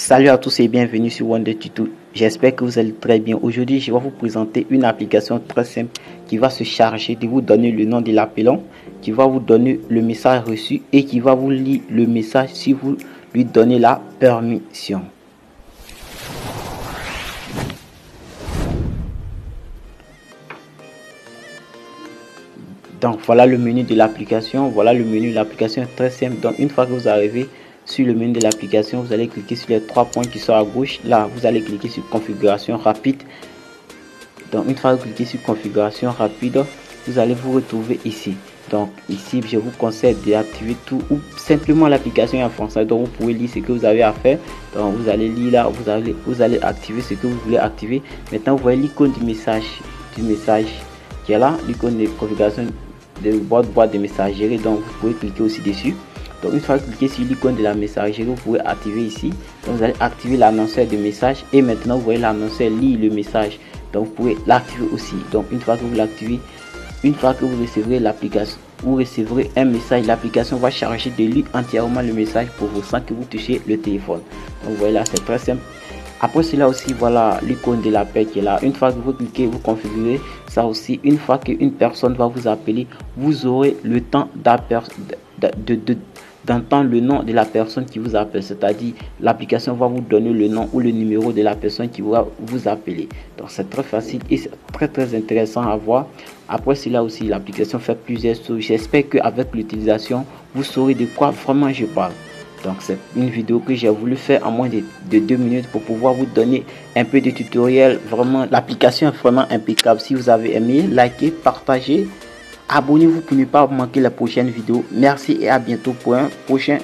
Salut à tous et bienvenue sur Wonder Tuto. J'espère que vous allez très bien. Aujourd'hui, je vais vous présenter une application très simple qui va se charger de vous donner le nom de l'appelant, qui va vous donner le message reçu et qui va vous lire le message si vous lui donnez la permission. Donc voilà le menu de l'application. Voilà le menu de l'application très simple. Donc une fois que vous arrivez sur le menu de l'application, vous allez cliquer sur les trois points qui sont à gauche. Là, vous allez cliquer sur configuration rapide. Donc une fois que vous cliquez sur configuration rapide, vous allez vous retrouver ici. Donc ici, je vous conseille d'activer tout ou simplement l'application en français. Donc vous pouvez lire ce que vous avez à faire. Donc vous allez lire là, vous allez activer ce que vous voulez activer. Maintenant, vous voyez l'icône du message qui est là, l'icône de configuration de votre boîte de messagerie, donc vous pouvez cliquer aussi dessus. Donc une fois que vous cliquez sur l'icône de la messagerie, vous pouvez activer ici. Donc vous allez activer l'annonceur de message et maintenant vous voyez l'annonceur lire le message, donc vous pouvez l'activer aussi. Donc une fois que vous l'activez, une fois que vous recevrez l'application, vous recevrez un message. L'application va charger de lire entièrement le message pour vous sans que vous touchiez le téléphone. Donc voilà, c'est très simple. Après cela aussi, voilà l'icône de l'appel qui est là. Une fois que vous cliquez, vous configurez ça aussi. Une fois qu'une personne va vous appeler, vous aurez le temps d'entendre le nom de la personne qui vous appelle. C'est-à-dire, l'application va vous donner le nom ou le numéro de la personne qui va vous appeler. Donc c'est très facile et c'est très intéressant à voir. Après cela aussi, l'application fait plusieurs choses. J'espère qu'avec l'utilisation, vous saurez de quoi vraiment je parle. Donc c'est une vidéo que j'ai voulu faire en moins de 2 minutes pour pouvoir vous donner un peu de tutoriel. Vraiment, l'application est vraiment impeccable. Si vous avez aimé, likez, partagez, abonnez-vous pour ne pas manquer la prochaine vidéo. Merci et à bientôt pour un prochain